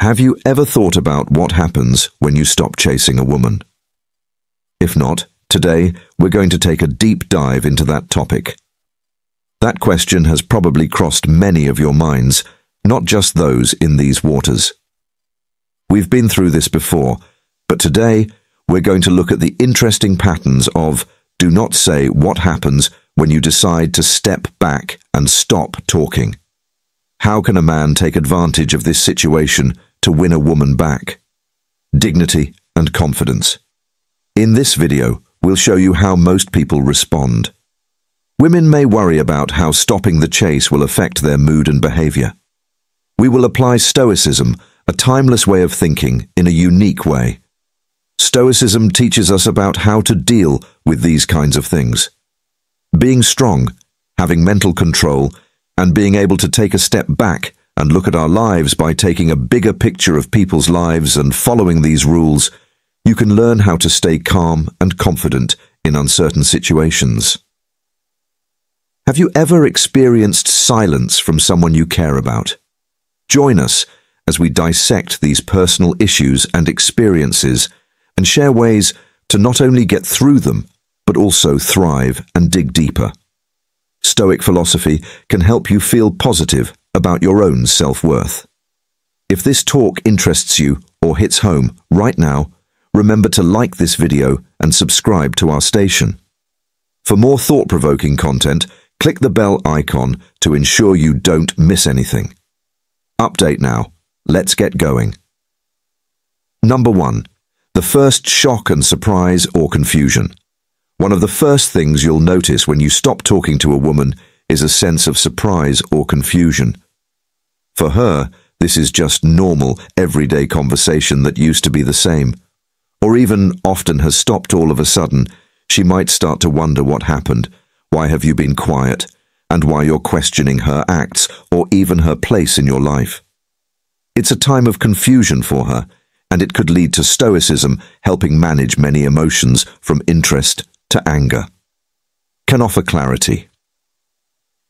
Have you ever thought about what happens when you stop chasing a woman? If not, today we're going to take a deep dive into that topic. That question has probably crossed many of your minds, not just those in these waters. We've been through this before, but today we're going to look at the interesting patterns of do not say what happens when you decide to step back and stop talking. How can a man take advantage of this situation to win a woman back? Dignity and confidence. In this video, we'll show you how most people respond. Women may worry about how stopping the chase will affect their mood and behavior. We will apply Stoicism, a timeless way of thinking, in a unique way. Stoicism teaches us about how to deal with these kinds of things. Being strong, having mental control, and being able to take a step back and look at our lives by taking a bigger picture of people's lives and following these rules, you can learn how to stay calm and confident in uncertain situations. Have you ever experienced silence from someone you care about? Join us as we dissect these personal issues and experiences and share ways to not only get through them, but also thrive and dig deeper. Stoic philosophy can help you feel positive about your own self-worth. If this talk interests you or hits home right now, remember to like this video and subscribe to our station. For more thought-provoking content, click the bell icon to ensure you don't miss anything. Update now. Let's get going. Number 1. The first shock and surprise or confusion. One of the first things you'll notice when you stop talking to a woman is a sense of surprise or confusion. For her, this is just normal, everyday conversation that used to be the same, or even often has stopped all of a sudden. She might start to wonder what happened, why have you been quiet, and why you're questioning her acts or even her place in your life. It's a time of confusion for her, and it could lead to Stoicism helping manage many emotions from interest to anger. Can offer clarity.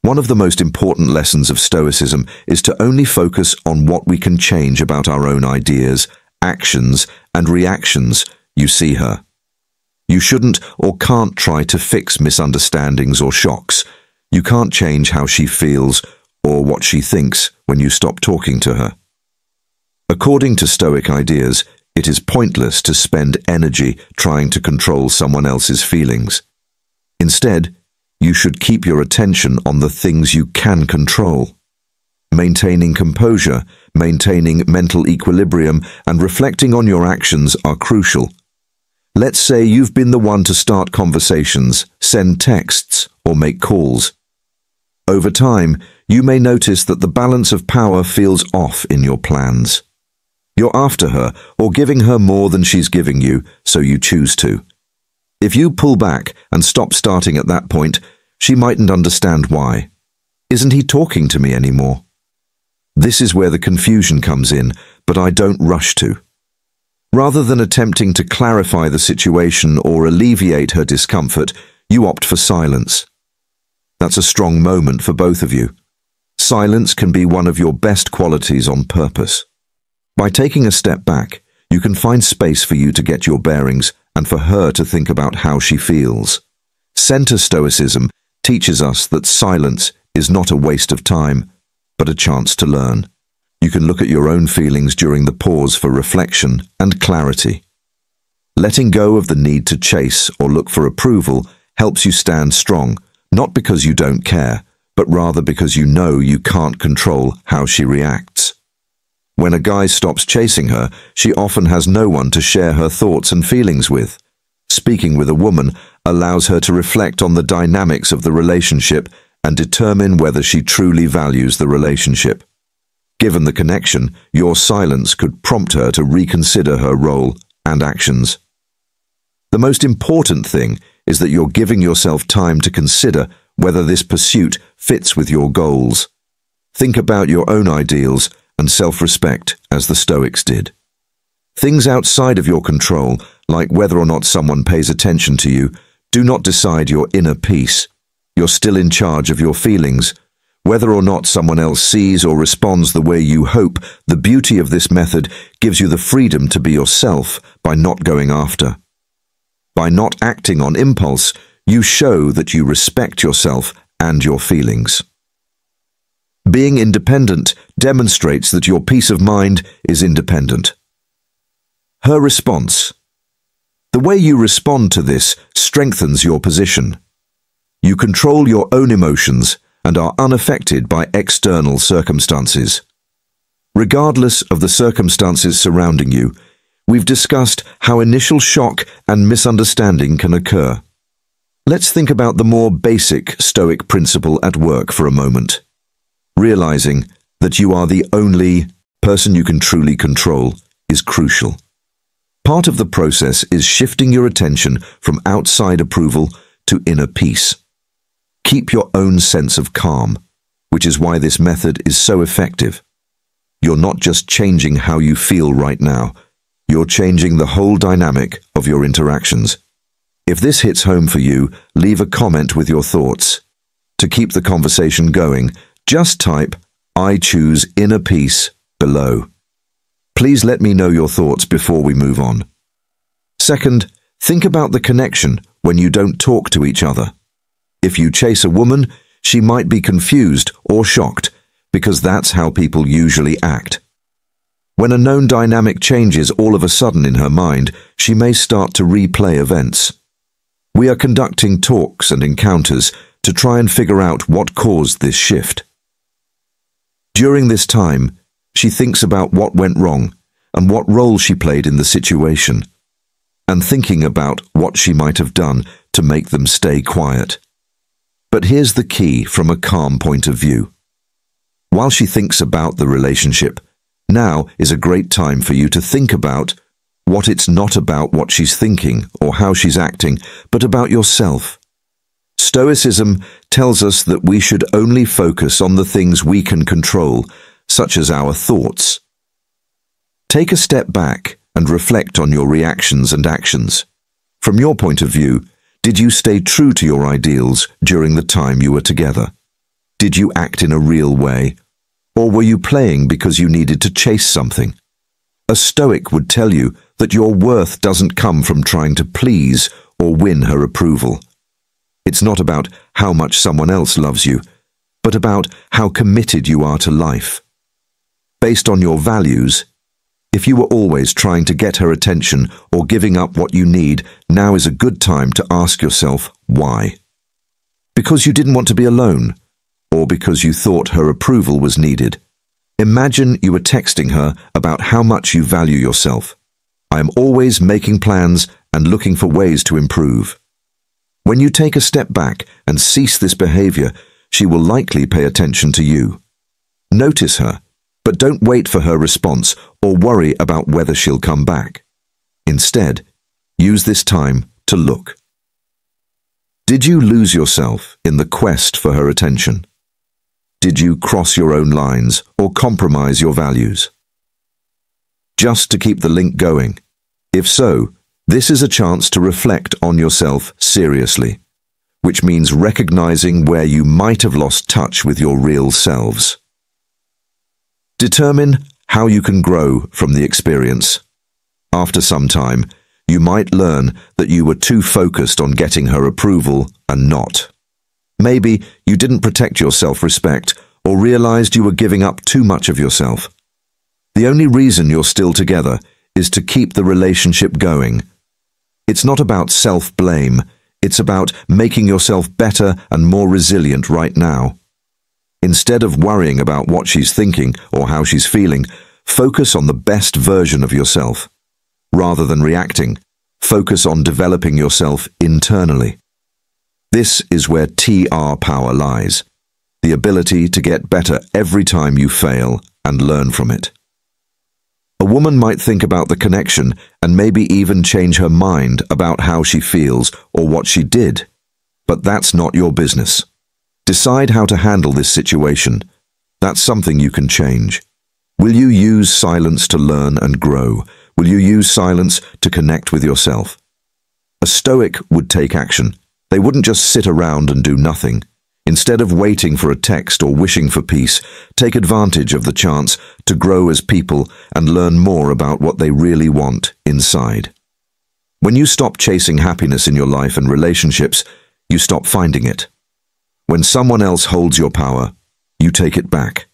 One of the most important lessons of Stoicism is to only focus on what we can change about our own ideas, actions, and reactions you see her. You shouldn't or can't try to fix misunderstandings or shocks. You can't change how she feels or what she thinks when you stop talking to her. According to Stoic ideas, it is pointless to spend energy trying to control someone else's feelings. Instead, you should keep your attention on the things you can control. Maintaining composure, maintaining mental equilibrium, and reflecting on your actions are crucial. Let's say you've been the one to start conversations, send texts, or make calls. Over time, you may notice that the balance of power feels off in your plans. You're after her or giving her more than she's giving you, so you choose to. If you pull back and stop starting at that point, she mightn't understand why. Isn't he talking to me anymore? This is where the confusion comes in, but I don't rush to. Rather than attempting to clarify the situation or alleviate her discomfort, you opt for silence. That's a strong moment for both of you. Silence can be one of your best qualities on purpose. By taking a step back, you can find space for you to get your bearings and for her to think about how she feels. Center Stoicism teaches us that silence is not a waste of time, but a chance to learn. You can look at your own feelings during the pause for reflection and clarity. Letting go of the need to chase or look for approval helps you stand strong, not because you don't care, but rather because you know you can't control how she reacts. When a guy stops chasing her, she often has no one to share her thoughts and feelings with. Speaking with a woman allows her to reflect on the dynamics of the relationship and determine whether she truly values the relationship. Given the connection, your silence could prompt her to reconsider her role and actions. The most important thing is that you're giving yourself time to consider whether this pursuit fits with your goals. Think about your own ideals and self-respect as the Stoics did. Things outside of your control, like whether or not someone pays attention to you, do not decide your inner peace. You're still in charge of your feelings. Whether or not someone else sees or responds the way you hope, the beauty of this method gives you the freedom to be yourself by not going after. By not acting on impulse, you show that you respect yourself and your feelings. Being independent demonstrates that your peace of mind is independent. Her response. The way you respond to this strengthens your position. You control your own emotions and are unaffected by external circumstances. Regardless of the circumstances surrounding you, we've discussed how initial shock and misunderstanding can occur. Let's think about the more basic Stoic principle at work for a moment. Realizing that you are the only person you can truly control is crucial. Part of the process is shifting your attention from outside approval to inner peace. Keep your own sense of calm, which is why this method is so effective. You're not just changing how you feel right now, you're changing the whole dynamic of your interactions. If this hits home for you, leave a comment with your thoughts. To keep the conversation going, just type, "I choose inner peace" below. Please let me know your thoughts before we move on. Second, think about the connection when you don't talk to each other. If you chase a woman, she might be confused or shocked, because that's how people usually act. When a known dynamic changes all of a sudden in her mind, she may start to replay events. We are conducting talks and encounters to try and figure out what caused this shift. During this time, she thinks about what went wrong and what role she played in the situation, and thinking about what she might have done to make them stay quiet. But here's the key from a calm point of view. While she thinks about the relationship, now is a great time for you to think about what it's not about what she's thinking or how she's acting, but about yourself. Stoicism tells us that we should only focus on the things we can control, such as our thoughts. Take a step back and reflect on your reactions and actions. From your point of view, did you stay true to your ideals during the time you were together? Did you act in a real way? Or were you playing because you needed to chase something? A Stoic would tell you that your worth doesn't come from trying to please or win her approval. It's not about how much someone else loves you, but about how committed you are to life. Based on your values, if you were always trying to get her attention or giving up what you need, now is a good time to ask yourself why. Because you didn't want to be alone, or because you thought her approval was needed. Imagine you were texting her about how much you value yourself. "I am always making plans and looking for ways to improve." When you take a step back and cease this behavior, she will likely pay attention to you. Notice her, but don't wait for her response or worry about whether she'll come back. Instead, use this time to look. Did you lose yourself in the quest for her attention? Did you cross your own lines or compromise your values? Just to keep the link going. If so, this is a chance to reflect on yourself seriously, which means recognizing where you might have lost touch with your real selves. Determine how you can grow from the experience. After some time, you might learn that you were too focused on getting her approval and not. Maybe you didn't protect your self-respect or realized you were giving up too much of yourself. The only reason you're still together is to keep the relationship going. It's not about self-blame. It's about making yourself better and more resilient right now. Instead of worrying about what she's thinking or how she's feeling, focus on the best version of yourself. Rather than reacting, focus on developing yourself internally. This is where TR power lies, the ability to get better every time you fail and learn from it. A woman might think about the connection and maybe even change her mind about how she feels or what she did, but that's not your business. Decide how to handle this situation. That's something you can change. Will you use silence to learn and grow? Will you use silence to connect with yourself? A Stoic would take action. They wouldn't just sit around and do nothing. Instead of waiting for a text or wishing for peace, take advantage of the chance to grow as people and learn more about what they really want inside. When you stop chasing happiness in your life and relationships, you stop finding it. When someone else holds your power, you take it back.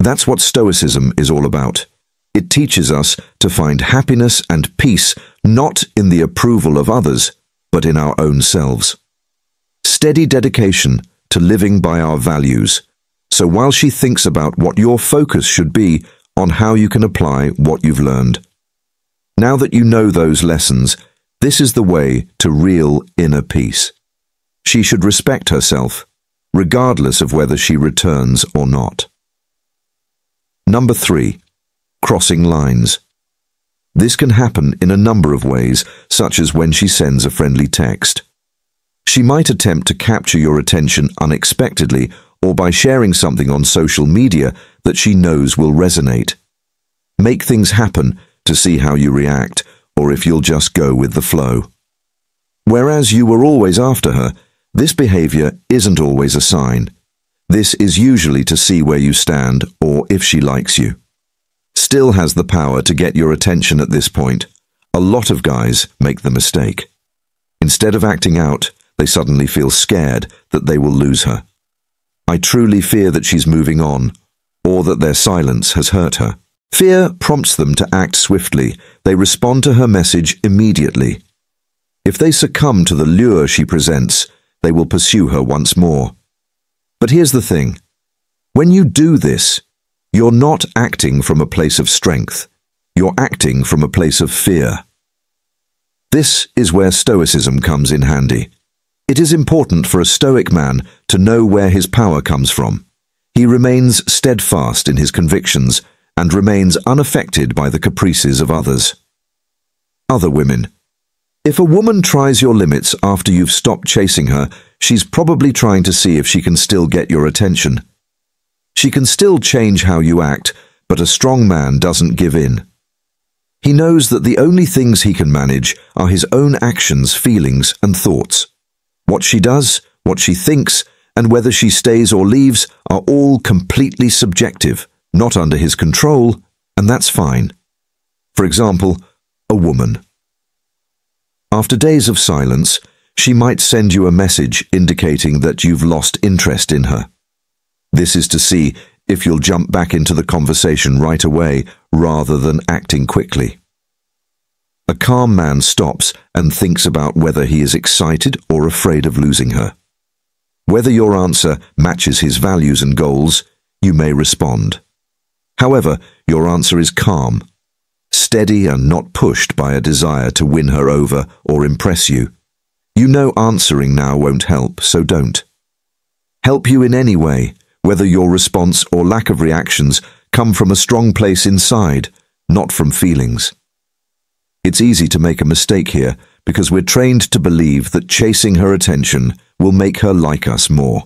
That's what Stoicism is all about. It teaches us to find happiness and peace not in the approval of others, but in our own selves. Steady dedication to living by our values. So while she thinks about what your focus should be on how you can apply what you've learned. Now that you know those lessons, this is the way to real inner peace. She should respect herself, regardless of whether she returns or not. Number 3. Crossing lines. This can happen in a number of ways, such as when she sends a friendly text. She might attempt to capture your attention unexpectedly or by sharing something on social media that she knows will resonate. Make things happen to see how you react or if you'll just go with the flow. Whereas you were always after her, this behavior isn't always a sign. This is usually to see where you stand or if she likes you. Still has the power to get your attention at this point. A lot of guys make the mistake. Instead of acting out, they suddenly feel scared that they will lose her. I truly fear that she's moving on, or that their silence has hurt her. Fear prompts them to act swiftly. They respond to her message immediately. If they succumb to the lure she presents, they will pursue her once more. But here's the thing. When you do this, you're not acting from a place of strength. You're acting from a place of fear. This is where Stoicism comes in handy. It is important for a Stoic man to know where his power comes from. He remains steadfast in his convictions and remains unaffected by the caprices of others. Other women. If a woman tries your limits after you've stopped chasing her, she's probably trying to see if she can still get your attention. She can still change how you act, but a strong man doesn't give in. He knows that the only things he can manage are his own actions, feelings, and thoughts. What she does, what she thinks, and whether she stays or leaves are all completely subjective, not under his control, and that's fine. For example, a woman. After days of silence, she might send you a message indicating that you've lost interest in her. This is to see if you'll jump back into the conversation right away rather than acting quickly. A calm man stops and thinks about whether he is excited or afraid of losing her. Whether your answer matches his values and goals, you may respond. However, your answer is calm, steady and not pushed by a desire to win her over or impress you. You know answering now won't help, so don't. Help you in any way, whether your response or lack of reactions come from a strong place inside, not from feelings. It's easy to make a mistake here because we're trained to believe that chasing her attention will make her like us more.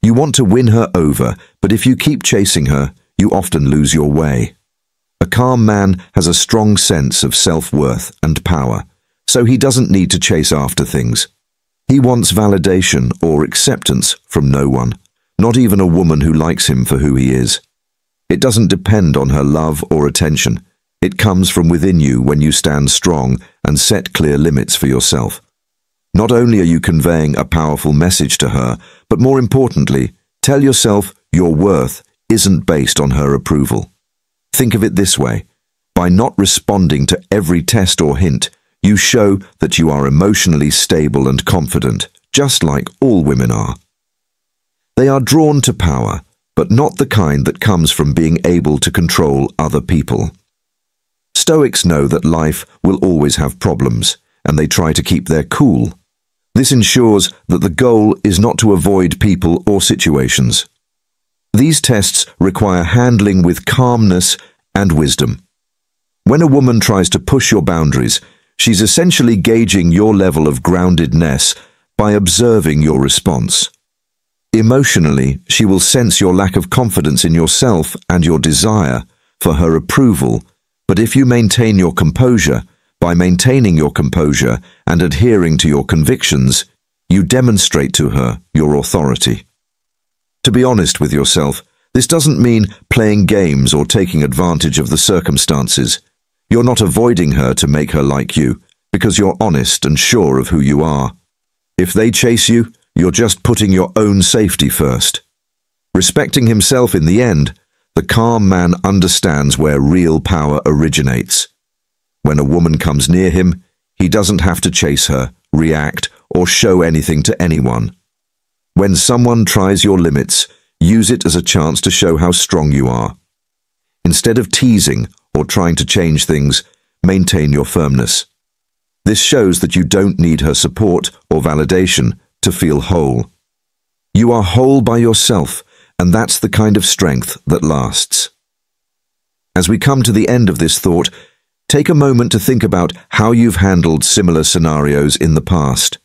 You want to win her over, but if you keep chasing her, you often lose your way. A calm man has a strong sense of self-worth and power, so he doesn't need to chase after things. He wants validation or acceptance from no one, not even a woman who likes him for who he is. It doesn't depend on her love or attention. It comes from within you when you stand strong and set clear limits for yourself. Not only are you conveying a powerful message to her, but more importantly, tell yourself your worth isn't based on her approval. Think of it this way. By not responding to every test or hint, you show that you are emotionally stable and confident, just like all women are. They are drawn to power, but not the kind that comes from being able to control other people. Stoics know that life will always have problems, and they try to keep their cool. This ensures that the goal is not to avoid people or situations. These tests require handling with calmness and wisdom. When a woman tries to push your boundaries, she's essentially gauging your level of groundedness by observing your response. Emotionally, she will sense your lack of confidence in yourself and your desire for her approval, but if you maintain your composure, by maintaining your composure and adhering to your convictions, you demonstrate to her your authority. To be honest with yourself, this doesn't mean playing games or taking advantage of the circumstances. You're not avoiding her to make her like you, because you're honest and sure of who you are. If they chase you, you're just putting your own safety first. Respecting himself in the end, the calm man understands where real power originates. When a woman comes near him, he doesn't have to chase her, react, or show anything to anyone. When someone tries your limits, use it as a chance to show how strong you are. Instead of teasing or trying to change things, maintain your firmness. This shows that you don't need her support or validation to feel whole. You are whole by yourself, and that's the kind of strength that lasts. As we come to the end of this thought, take a moment to think about how you've handled similar scenarios in the past.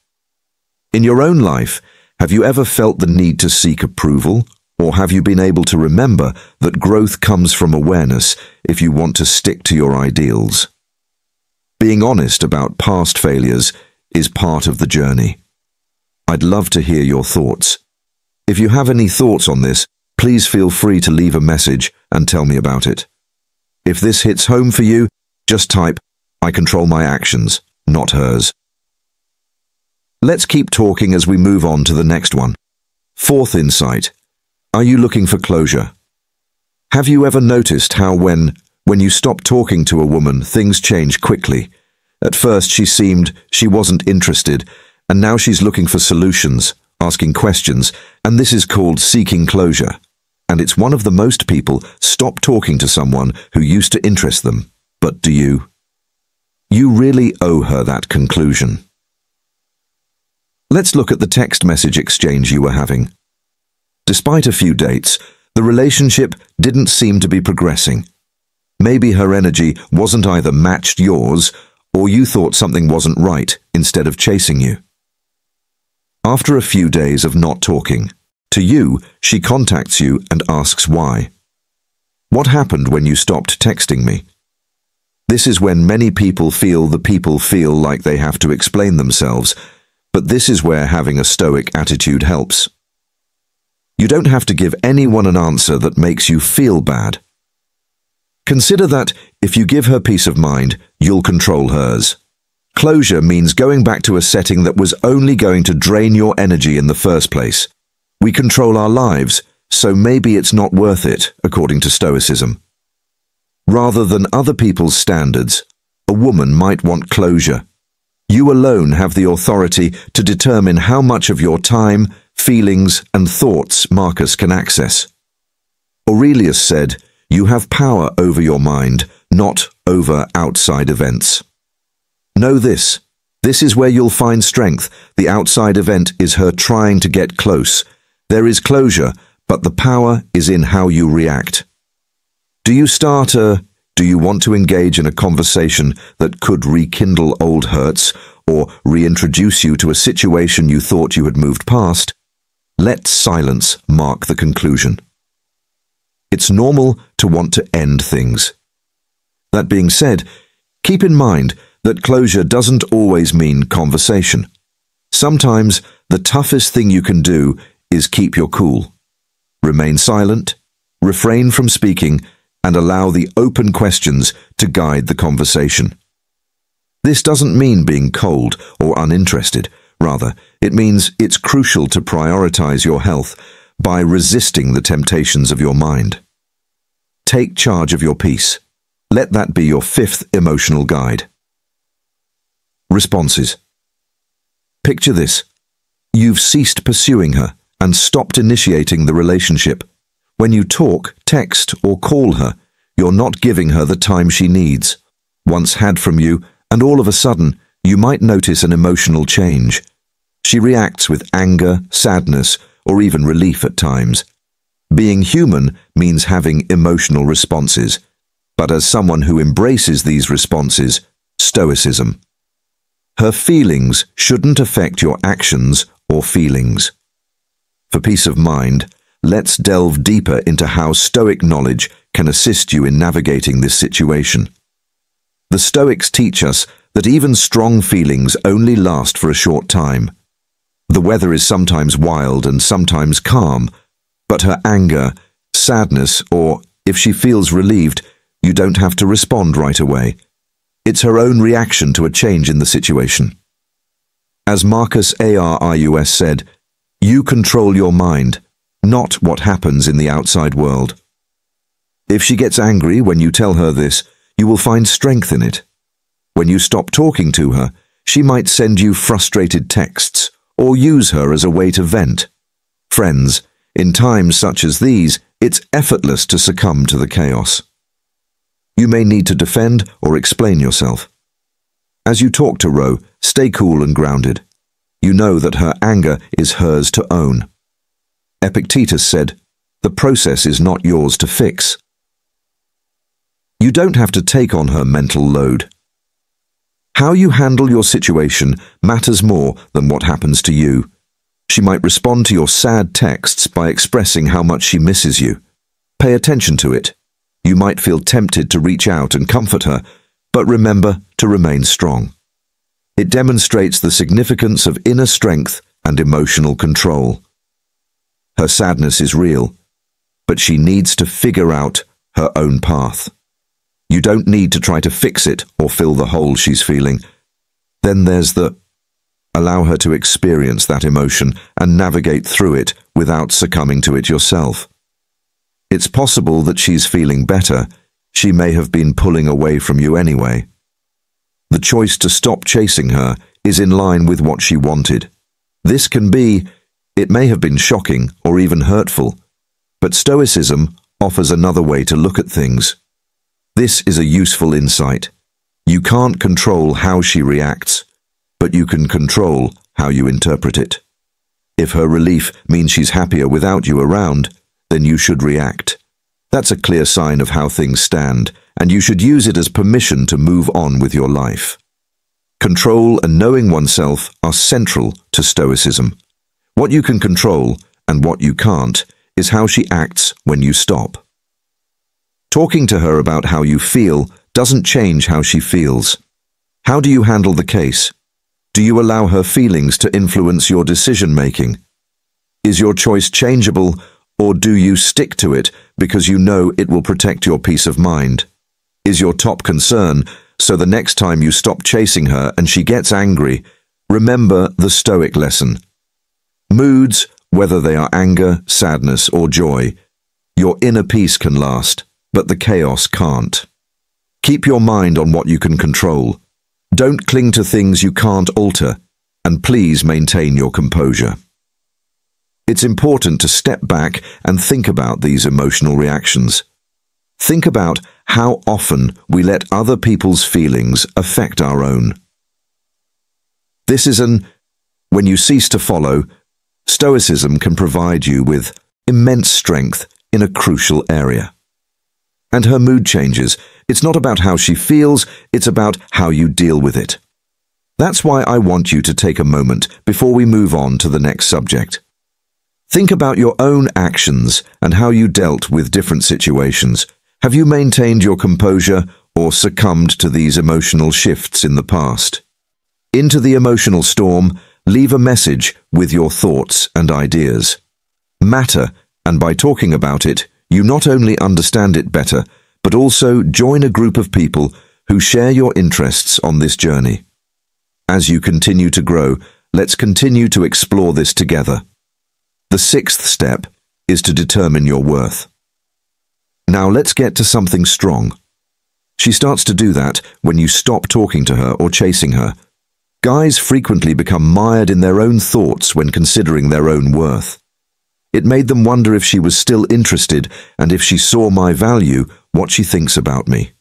In your own life, have you ever felt the need to seek approval? Or have you been able to remember that growth comes from awareness if you want to stick to your ideals? Being honest about past failures is part of the journey. I'd love to hear your thoughts. If you have any thoughts on this, please feel free to leave a message and tell me about it. If this hits home for you, just type, "I control my actions, not hers." Let's keep talking as we move on to the next one. Fourth insight. Are you looking for closure? Have you ever noticed how when you stop talking to a woman, things change quickly? At first she wasn't interested, and now she's looking for solutions, asking questions, and this is called seeking closure. And it's one of the most people stop talking to someone who used to interest them. But do you? You really owe her that conclusion. Let's look at the text message exchange you were having. Despite a few dates, the relationship didn't seem to be progressing. Maybe her energy wasn't either matched yours, or you thought something wasn't right instead of chasing you. After a few days of not talking to you, she contacts you and asks why. What happened when you stopped texting me? This is when many people feel like they have to explain themselves, but this is where having a stoic attitude helps. You don't have to give anyone an answer that makes you feel bad. Consider that if you give her peace of mind, you'll control hers. Closure means going back to a setting that was only going to drain your energy in the first place. We control our lives, so maybe it's not worth it, according to Stoicism. Rather than other people's standards, a woman might want closure. You alone have the authority to determine how much of your time, feelings and thoughts Marcus can access. Aurelius said, "You have power over your mind, not over outside events." Know this. This is where you'll find strength. The outside event is her trying to get close. There is closure, but the power is in how you react. Do you want to engage in a conversation that could rekindle old hurts or reintroduce you to a situation you thought you had moved past? Let silence mark the conclusion. It's normal to want to end things. That being said, keep in mind that closure doesn't always mean conversation. Sometimes the toughest thing you can do is keep your cool. Remain silent, refrain from speaking, and allow the open questions to guide the conversation. This doesn't mean being cold or uninterested. Rather, it means it's crucial to prioritize your health by resisting the temptations of your mind. Take charge of your peace. Let that be your fifth emotional guide. Responses. Picture this. You've ceased pursuing her and stopped initiating the relationship. When you talk, text, or call her, you're not giving her the time she needs. Once had from you, and all of a sudden, you might notice an emotional change. She reacts with anger, sadness, or even relief at times. Being human means having emotional responses, but as someone who embraces these responses, Stoicism. Her feelings shouldn't affect your actions or feelings. For peace of mind, let's delve deeper into how Stoic knowledge can assist you in navigating this situation. The Stoics teach us that even strong feelings only last for a short time. The weather is sometimes wild and sometimes calm, but her anger, sadness, or if she feels relieved, you don't have to respond right away. It's her own reaction to a change in the situation. As Marcus Arrius said, you control your mind, not what happens in the outside world. If she gets angry when you tell her this, you will find strength in it. When you stop talking to her, she might send you frustrated texts or use her as a way to vent. Friends, in times such as these, it's effortless to succumb to the chaos. You may need to defend or explain yourself. As you talk to Ro, stay cool and grounded. You know that her anger is hers to own. Epictetus said, "The process is not yours to fix." You don't have to take on her mental load. How you handle your situation matters more than what happens to you. She might respond to your sad texts by expressing how much she misses you. Pay attention to it. You might feel tempted to reach out and comfort her, but remember to remain strong. It demonstrates the significance of inner strength and emotional control. Her sadness is real, but she needs to figure out her own path. You don't need to try to fix it or fill the hole she's feeling. Then there's the allow her to experience that emotion and navigate through it without succumbing to it yourself. It's possible that she's feeling better. She may have been pulling away from you anyway. The choice to stop chasing her is in line with what she wanted. This can be, it may have been shocking or even hurtful, but Stoicism offers another way to look at things. This is a useful insight. You can't control how she reacts, but you can control how you interpret it. If her relief means she's happier without you around, then you should react. That's a clear sign of how things stand, and you should use it as permission to move on with your life. Control and knowing oneself are central to Stoicism. What you can control and what you can't is how she acts when you stop. Talking to her about how you feel doesn't change how she feels. How do you handle the case? Do you allow her feelings to influence your decision-making? Is your choice changeable, or do you stick to it because you know it will protect your peace of mind? Is your top concern, so the next time you stop chasing her and she gets angry, remember the Stoic lesson. Moods, whether they are anger, sadness, or joy, your inner peace can last, but the chaos can't. Keep your mind on what you can control. Don't cling to things you can't alter, and please maintain your composure. It's important to step back and think about these emotional reactions. Think about how often we let other people's feelings affect our own. This is an when you cease to follow, Stoicism can provide you with immense strength in a crucial area. And her mood changes. It's not about how she feels, it's about how you deal with it. That's why I want you to take a moment before we move on to the next subject. Think about your own actions and how you dealt with different situations. Have you maintained your composure or succumbed to these emotional shifts in the past? Into the emotional storm, leave a message with your thoughts and ideas. Matter, and by talking about it, you not only understand it better, but also join a group of people who share your interests on this journey. As you continue to grow, let's continue to explore this together. The sixth step is to determine your worth. Now let's get to something strong. She starts to do that when you stop talking to her or chasing her. Guys frequently become mired in their own thoughts when considering their own worth. It made them wonder if she was still interested and if she saw my value, what she thinks about me.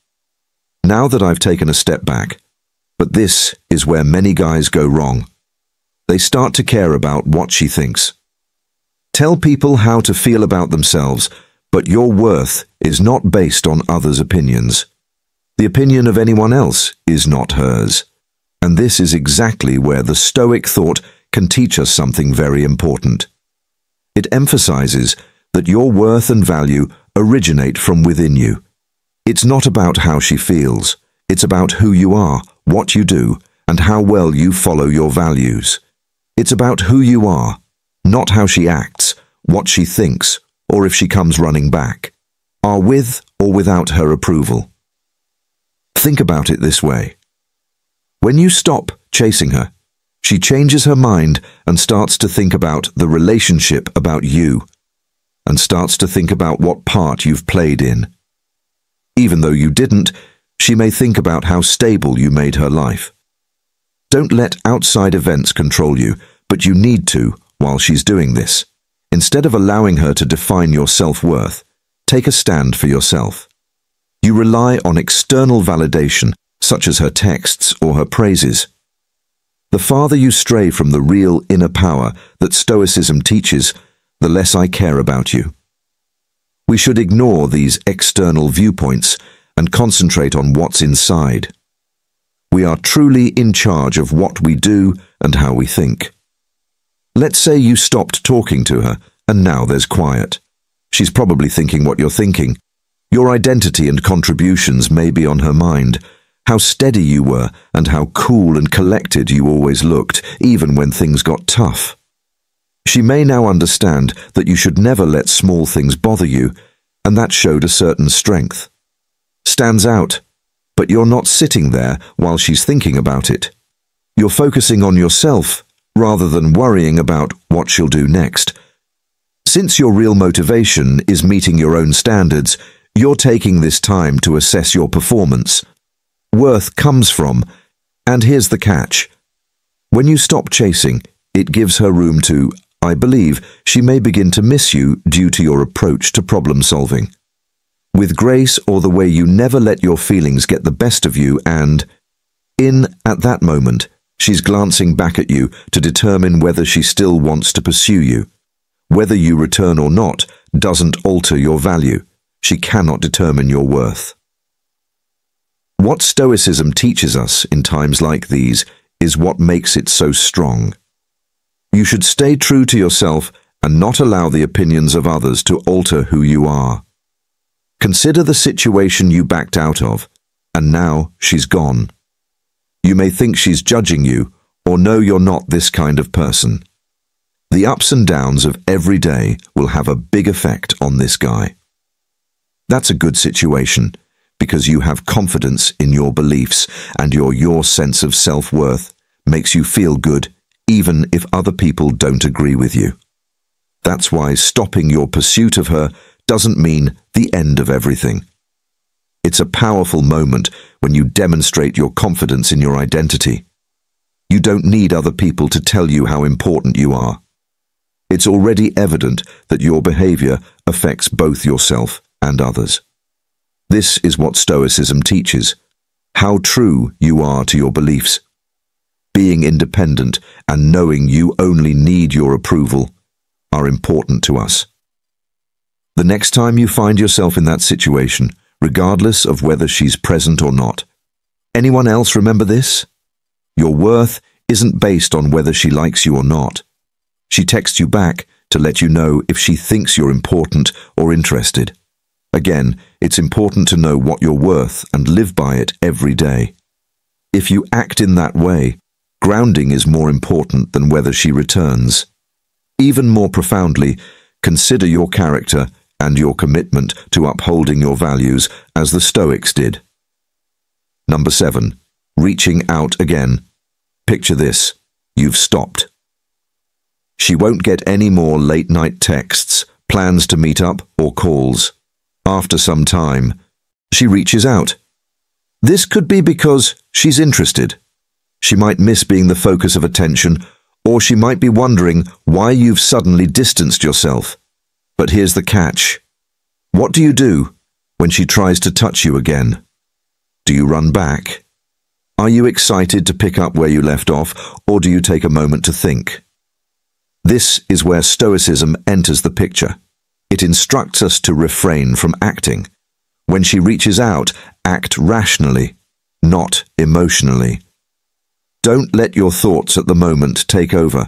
Now that I've taken a step back, but this is where many guys go wrong. They start to care about what she thinks. Tell people how to feel about themselves, but your worth is not based on others' opinions. The opinion of anyone else is not hers. And this is exactly where the Stoic thought can teach us something very important. It emphasizes that your worth and value originate from within you. It's not about how she feels. It's about who you are, what you do, and how well you follow your values. It's about who you are, not how she acts, what she thinks, or if she comes running back, are with or without her approval. Think about it this way. When you stop chasing her, she changes her mind and starts to think about the relationship, about you, and starts to think about what part you've played in. Even though you didn't, she may think about how stable you made her life. Don't let outside events control you, but you need to while she's doing this. Instead of allowing her to define your self-worth, take a stand for yourself. You rely on external validation, such as her texts or her praises. The farther you stray from the real inner power that Stoicism teaches, the less I care about you. We should ignore these external viewpoints and concentrate on what's inside. We are truly in charge of what we do and how we think. Let's say you stopped talking to her and now there's quiet. She's probably thinking what you're thinking. Your identity and contributions may be on her mind, how steady you were and how cool and collected you always looked, even when things got tough. She may now understand that you should never let small things bother you, and that showed a certain strength. Stands out, but you're not sitting there while she's thinking about it. You're focusing on yourself rather than worrying about what she'll do next. Since your real motivation is meeting your own standards, you're taking this time to assess your performance. Worth comes from, and here's the catch. When you stop chasing, it gives her room to, I believe, she may begin to miss you due to your approach to problem solving. With grace or the way you never let your feelings get the best of you and, at that moment, she's glancing back at you to determine whether she still wants to pursue you. Whether you return or not doesn't alter your value. She cannot determine your worth. What Stoicism teaches us in times like these is what makes it so strong. You should stay true to yourself and not allow the opinions of others to alter who you are. Consider the situation you backed out of, and now she's gone. You may think she's judging you, or know you're not this kind of person. The ups and downs of every day will have a big effect on this guy. That's a good situation, because you have confidence in your beliefs, and your sense of self-worth makes you feel good, even if other people don't agree with you. That's why stopping your pursuit of her doesn't mean the end of everything. It's a powerful moment when you demonstrate your confidence in your identity. You don't need other people to tell you how important you are. It's already evident that your behavior affects both yourself and others. This is what Stoicism teaches, how true you are to your beliefs. Being independent and knowing you only need your approval are important to us. The next time you find yourself in that situation, regardless of whether she's present or not, anyone else remember this? Your worth isn't based on whether she likes you or not. She texts you back to let you know if she thinks you're important or interested. Again, it's important to know what you're worth and live by it every day. If you act in that way, grounding is more important than whether she returns. Even more profoundly, consider your character and your commitment to upholding your values as the Stoics did. Number 7. Reaching out again. Picture this. You've stopped. She won't get any more late-night texts, plans to meet up, or calls. After some time, she reaches out. This could be because she's interested. She might miss being the focus of attention, or she might be wondering why you've suddenly distanced yourself. But here's the catch. What do you do when she tries to touch you again? Do you run back? Are you excited to pick up where you left off, or do you take a moment to think? This is where Stoicism enters the picture. It instructs us to refrain from acting. When she reaches out, act rationally, not emotionally. Don't let your thoughts at the moment take over.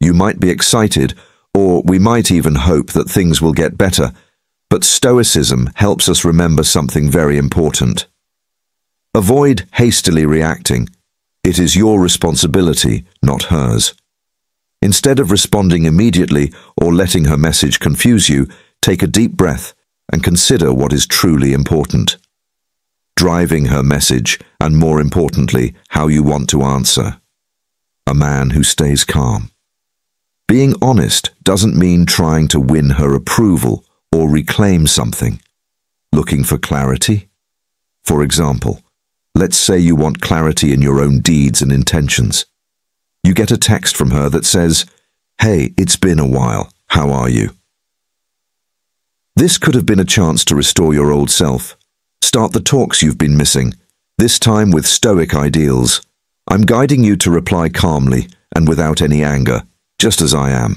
You might be excited, or we might even hope that things will get better, but Stoicism helps us remember something very important. Avoid hastily reacting. It is your responsibility, not hers. Instead of responding immediately or letting her message confuse you, take a deep breath and consider what is truly important. Driving her message, and more importantly, how you want to answer. A man who stays calm. Being honest doesn't mean trying to win her approval or reclaim something. Looking for clarity? For example, let's say you want clarity in your own deeds and intentions. You get a text from her that says, "Hey, it's been a while. How are you?" This could have been a chance to restore your old self. Start the talks you've been missing, this time with stoic ideals. I'm guiding you to reply calmly and without any anger, just as I am.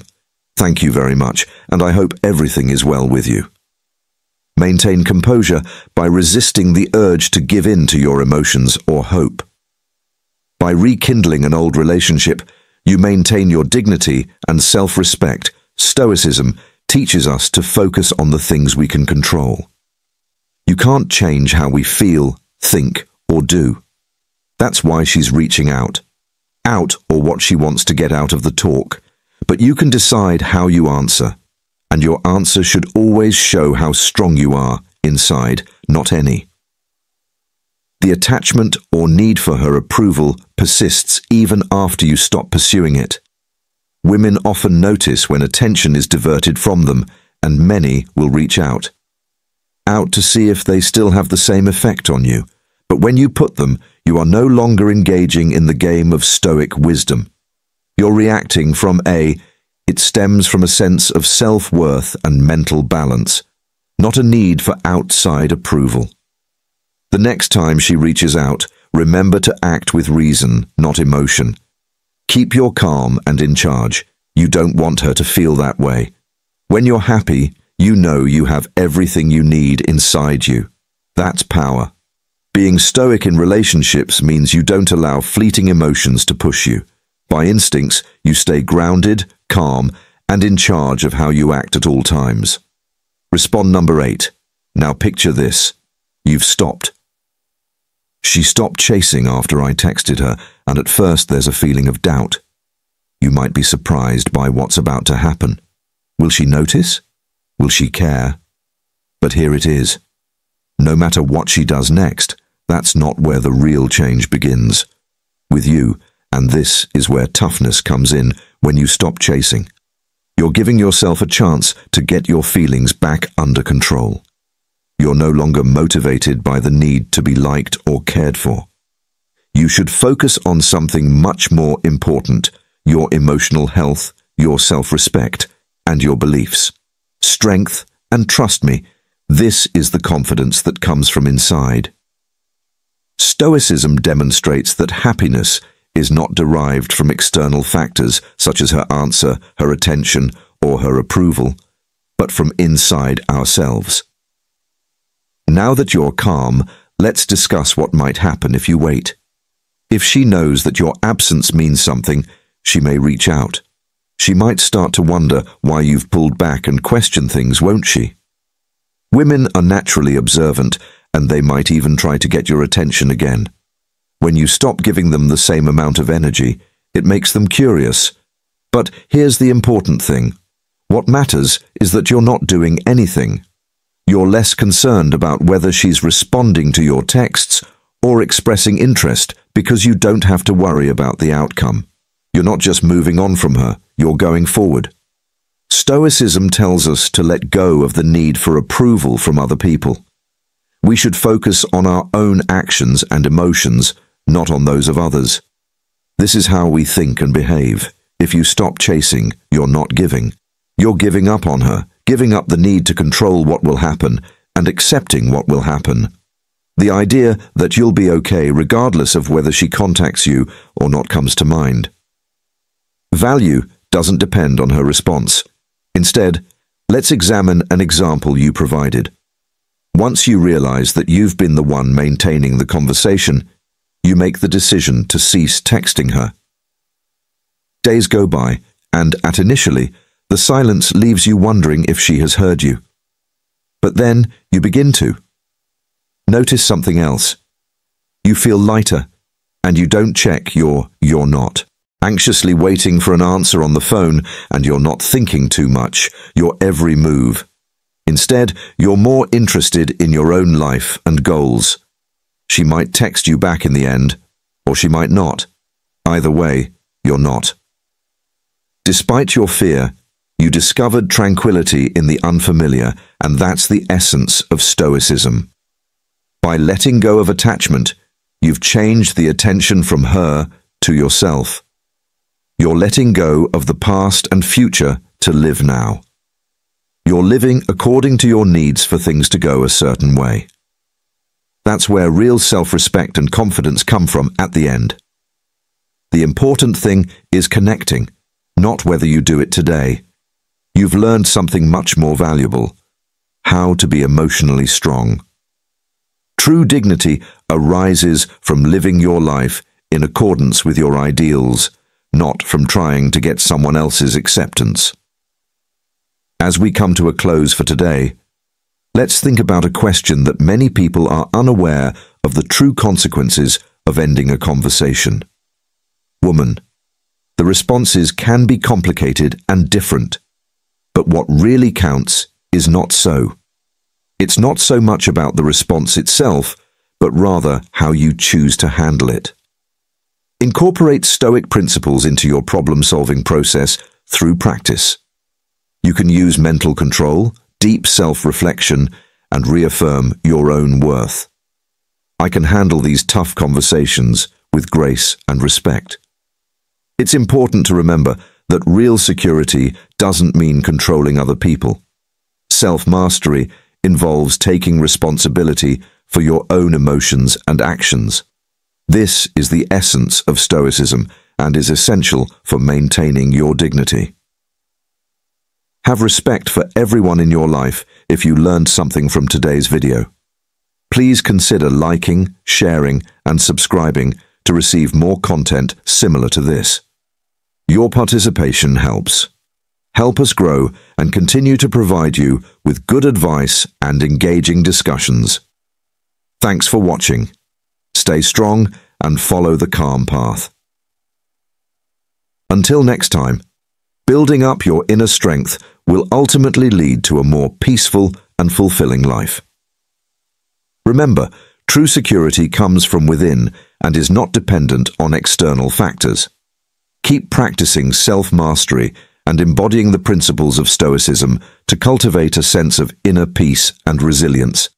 Thank you very much, and I hope everything is well with you. Maintain composure by resisting the urge to give in to your emotions or hope. By rekindling an old relationship, you maintain your dignity and self-respect. Stoicism teaches us to focus on the things we can control. You can't change how we feel, think, or do. That's why she's reaching out or what she wants to get out of the talk. But you can decide how you answer, and your answer should always show how strong you are inside, not any. The attachment or need for her approval persists even after you stop pursuing it. Women often notice when attention is diverted from them, and many will reach out to see if they still have the same effect on you. But when you put them, you are no longer engaging in the game of stoic wisdom. You're reacting from it stems from a sense of self-worth and mental balance, not a need for outside approval. The next time she reaches out, remember to act with reason, not emotion. Keep your calm and in charge. You don't want her to feel that way. When you're happy, you know you have everything you need inside you. That's power. Being stoic in relationships means you don't allow fleeting emotions to push you. By instincts, you stay grounded, calm, and in charge of how you act at all times. Respond number 8. Now picture this. You've stopped. She stopped chasing after I texted her, and at first there's a feeling of doubt. You might be surprised by what's about to happen. Will she notice? Will she care? But here it is. No matter what she does next, that's not where the real change begins. With you, and this is where toughness comes in when you stop chasing. You're giving yourself a chance to get your feelings back under control. You're no longer motivated by the need to be liked or cared for. You should focus on something much more important: your emotional health, your self-respect, and your beliefs. Strength, and trust me, this is the confidence that comes from inside. Stoicism demonstrates that happiness is not derived from external factors such as her answer, her attention, or her approval, but from inside ourselves. Now that you're calm, let's discuss what might happen if you wait. If she knows that your absence means something, she may reach out. She might start to wonder why you've pulled back and question things, won't she? Women are naturally observant, and they might even try to get your attention again. When you stop giving them the same amount of energy, it makes them curious. But here's the important thing. What matters is that you're not doing anything. You're less concerned about whether she's responding to your texts or expressing interest, because you don't have to worry about the outcome. You're not just moving on from her, you're going forward. Stoicism tells us to let go of the need for approval from other people. We should focus on our own actions and emotions, not on those of others. This is how we think and behave. If you stop chasing, you're not giving. You're giving up on her, giving up the need to control what will happen, and accepting what will happen. The idea that you'll be okay regardless of whether she contacts you or not comes to mind. Value doesn't depend on her response. Instead, let's examine an example you provided. Once you realize that you've been the one maintaining the conversation, you make the decision to cease texting her. Days go by, and initially, the silence leaves you wondering if she has heard you. But then you begin to notice something else. You feel lighter, and you don't check your "you're not" anxiously waiting for an answer on the phone, and you're not thinking too much, your every move. Instead, you're more interested in your own life and goals. She might text you back in the end, or she might not. Either way, you're not. Despite your fear, you discovered tranquility in the unfamiliar, and that's the essence of Stoicism. By letting go of attachment, you've changed the attention from her to yourself. You're letting go of the past and future to live now. You're living according to your needs for things to go a certain way. That's where real self-respect and confidence come from at the end. The important thing is connecting, not whether you do it today. You've learned something much more valuable: how to be emotionally strong. True dignity arises from living your life in accordance with your ideals, not from trying to get someone else's acceptance. As we come to a close for today, let's think about a question that many people are unaware of: the true consequences of ending a conversation. Woman, the responses can be complicated and different, but what really counts is not so. It's not so much about the response itself, but rather how you choose to handle it. Incorporate Stoic principles into your problem-solving process through practice. You can use mental control, deep self-reflection, and reaffirm your own worth. I can handle these tough conversations with grace and respect. It's important to remember that real security doesn't mean controlling other people. Self-mastery involves taking responsibility for your own emotions and actions. This is the essence of Stoicism and is essential for maintaining your dignity. Have respect for everyone in your life if you learned something from today's video. Please consider liking, sharing, and subscribing to receive more content similar to this. Your participation helps. Help us grow and continue to provide you with good advice and engaging discussions. Thanks for watching. Stay strong and follow the calm path. Until next time, building up your inner strength will ultimately lead to a more peaceful and fulfilling life. Remember, true security comes from within and is not dependent on external factors. Keep practicing self-mastery and embodying the principles of Stoicism to cultivate a sense of inner peace and resilience.